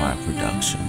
my production.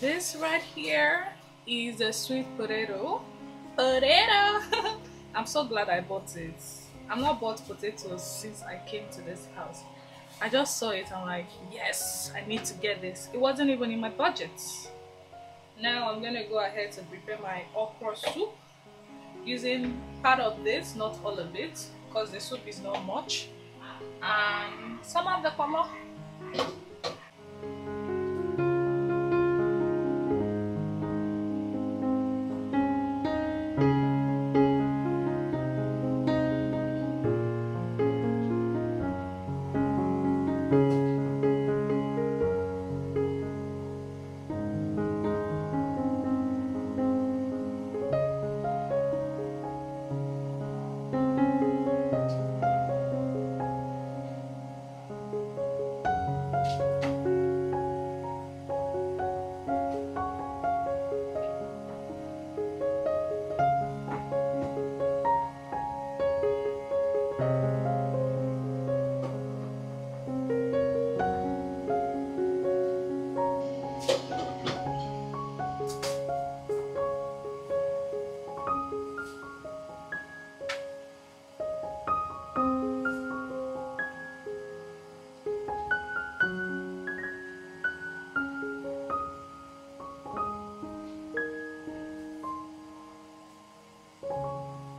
This right here is a sweet potato. I'm so glad I bought it. I'm not bought potatoes since I came to this house. I just saw it, I'm like, yes, I need to get this. It wasn't even in my budget. Now I'm gonna go ahead to prepare my okra soup using part of this, not all of it, because the soup is not much, and some of the color.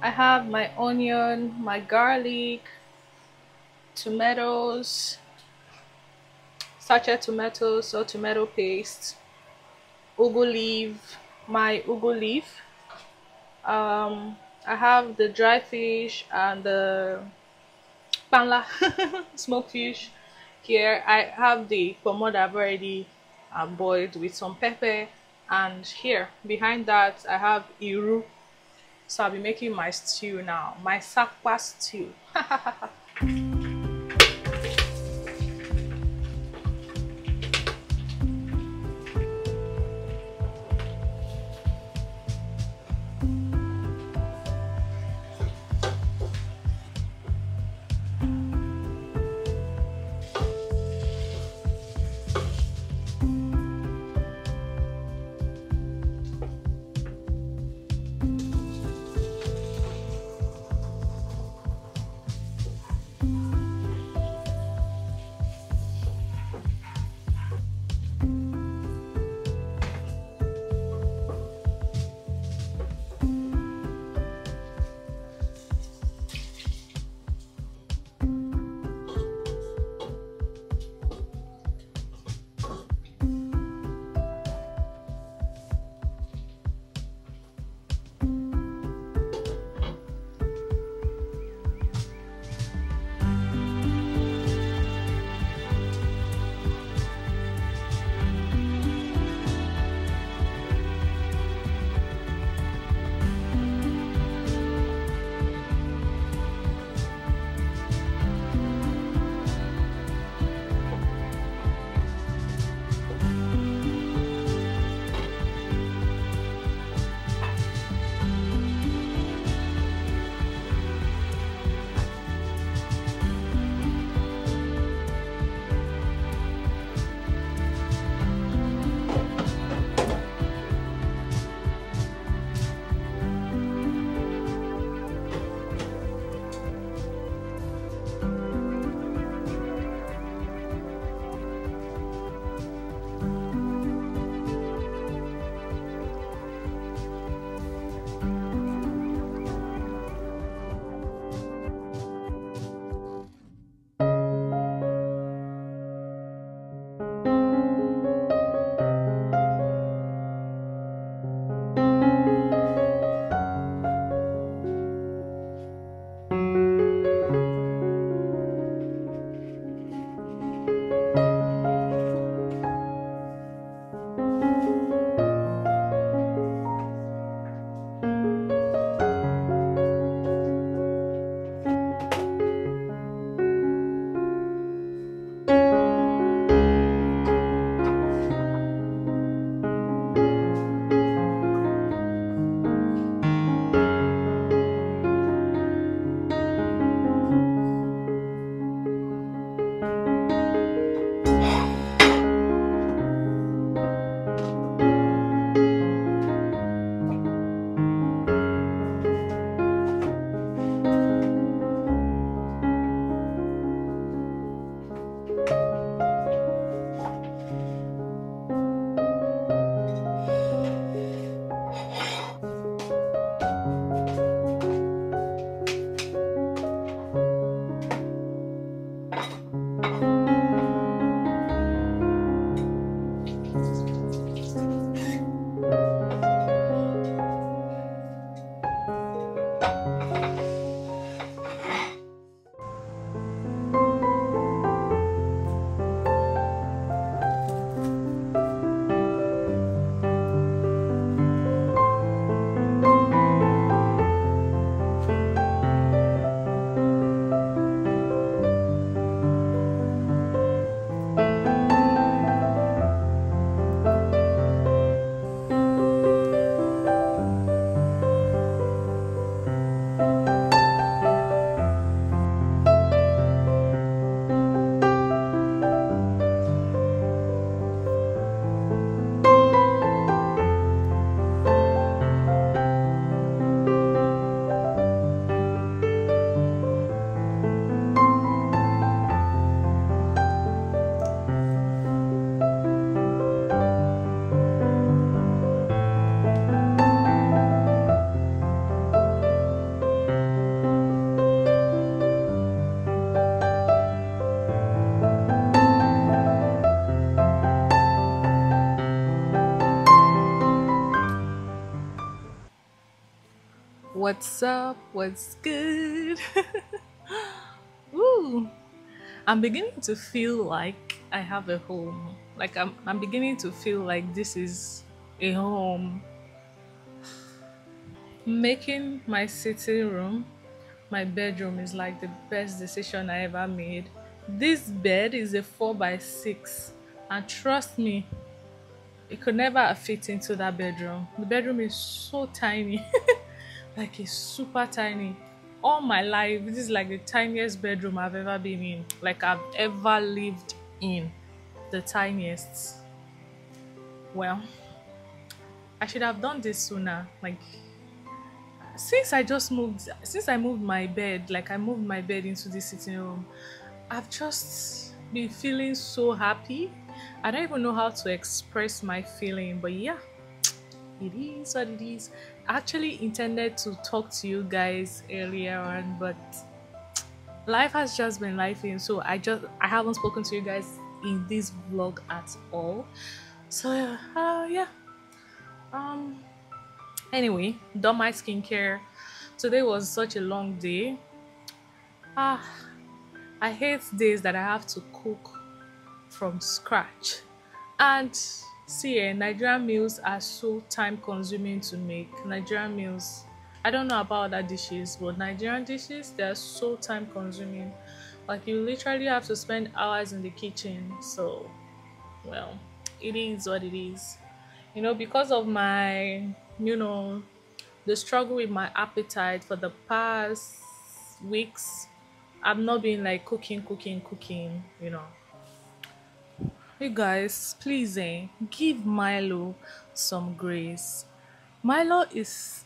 I have my onion, my garlic, tomatoes, sachet tomatoes, so tomato paste, ugu leaf, my ugu leaf. I have the dry fish and the panla, smoked fish here. I have the pomo that I've already boiled with some pepper, and here behind that I have iru. So I'll be making my stew now, my sakwa stew. What's up? What's good? Ooh, I'm beginning to feel like I have a home. Like I'm beginning to feel like this is a home. Making my sitting room my bedroom is like the best decision I ever made. This bed is a 4x6, and trust me, it could never fit into that bedroom. The bedroom is so tiny. Like, it's super tiny. All my life, this is like the tiniest bedroom I've ever been in. Like, I've ever lived in. The tiniest. Well, I should have done this sooner. Like, since I moved my bed, like I moved my bed into the sitting room, I've just been feeling so happy. I don't even know how to express my feeling, but yeah, it is what it is. I actually intended to talk to you guys earlier on, but life has just been lifing, so I haven't spoken to you guys in this vlog at all. So yeah, anyway, done my skincare. Today was such a long day. I hate days that I have to cook from scratch. And see, Nigerian meals are so time-consuming to make. Nigerian meals, I don't know about other dishes, but Nigerian dishes, they are so time-consuming. Like, you literally have to spend hours in the kitchen. So, well, it is what it is. You know, because of my, you know, the struggle with my appetite for the past weeks, I've not been like cooking, you know. You guys, please give Milo some grace. Milo is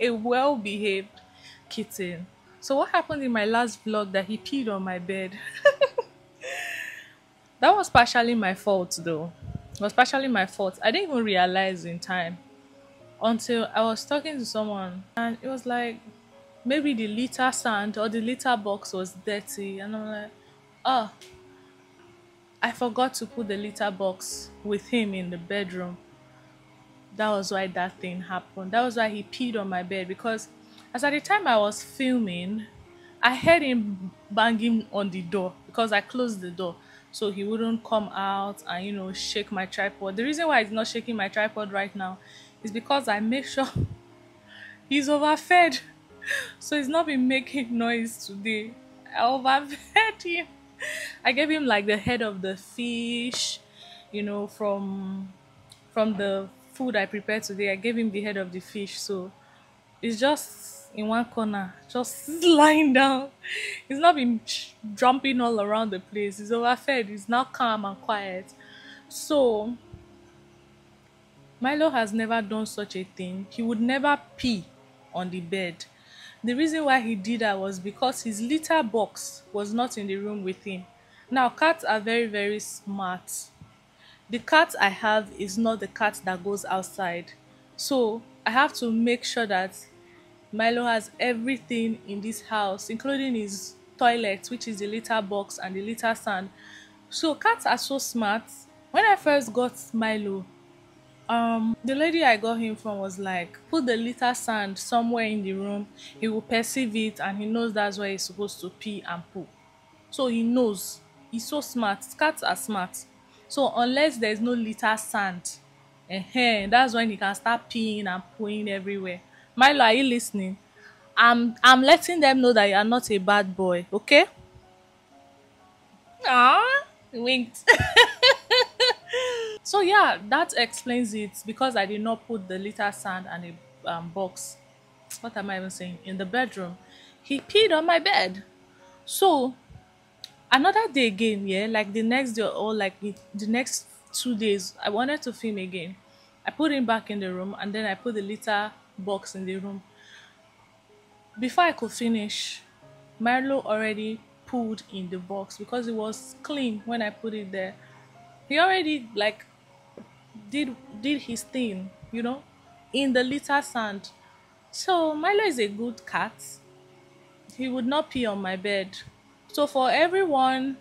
a well-behaved kitten. So what happened in my last vlog that he peed on my bed? That was partially my fault, though. It was partially my fault. I didn't even realize in time until I was talking to someone, and it was like, maybe the litter sand or the litter box was dirty, and I'm like, oh, I forgot to put the litter box with him in the bedroom. That was why that thing happened. That was why he peed on my bed, because as at the time I was filming, I heard him banging on the door because I closed the door so he wouldn't come out and, you know, shake my tripod. The reason why he's not shaking my tripod right now is because I make sure he's overfed. So he's not been making noise today. I overfed him. I gave him like the head of the fish, you know, from the food I prepared today. I gave him the head of the fish, so it's just in one corner, just lying down. He's not been jumping all around the place. He's overfed. He's now calm and quiet. So Milo has never done such a thing. He would never pee on the bed. The reason why he did that was because his litter box was not in the room with him. Now, cats are very, very smart. The cat I have is not the cat that goes outside. So I have to make sure that Milo has everything in this house, including his toilet, which is the litter box and the litter sand. So cats are so smart. When I first got Milo, the lady I got him from was like, put the litter sand somewhere in the room, he will perceive it, and he knows that's where he's supposed to pee and poo. So he knows. He's so smart. Cats are smart. So unless there's no litter sand, that's when he can start peeing and pooing everywhere. Milo, are you listening? I'm letting them know that you are not a bad boy, okay? Ah, winked. So yeah, that explains it, because I did not put the litter sand and a box, what am I even saying, in the bedroom. He peed on my bed. So another day again, yeah, like the next day or like the next 2 days, I wanted to film again. I put him back in the room, and then I put the litter box in the room. Before I could finish, Milo already pooed in the box because it was clean when I put it there. He already like did his thing, you know, in the litter sand. So Milo is a good cat. He would not pee on my bed. So for everyone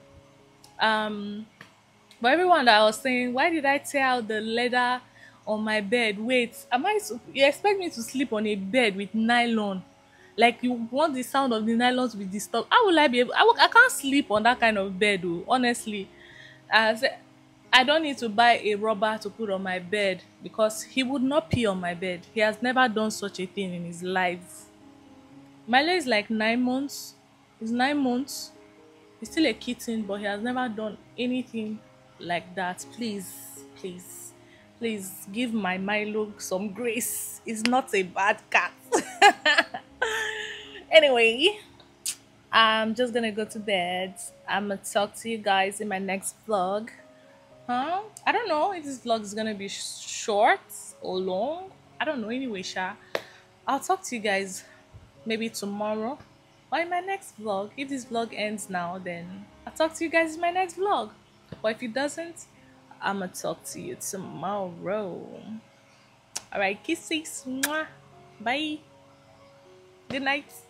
that I was saying, why did I tear out the leather on my bed. Wait, you expect me to sleep on a bed with nylon? Like, you want the sound of the nylons with the stuff? How will I be able? I can't sleep on that kind of bed, though, honestly. I don't need to buy a rubber to put on my bed, because he would not pee on my bed. He has never done such a thing in his life. Milo is like 9 months. He's 9 months. He's still a kitten, but he has never done anything like that. Please, please, please give my Milo some grace. He's not a bad cat. Anyway, I'm just gonna go to bed. I'm gonna talk to you guys in my next vlog. I don't know if this vlog is gonna be short or long. I don't know. Anyway, I'll talk to you guys maybe tomorrow or in my next vlog. If this vlog ends now, then I'll talk to you guys in my next vlog. But if it doesn't, I'm gonna talk to you tomorrow. All right, kisses. Mwah. Bye. Good night.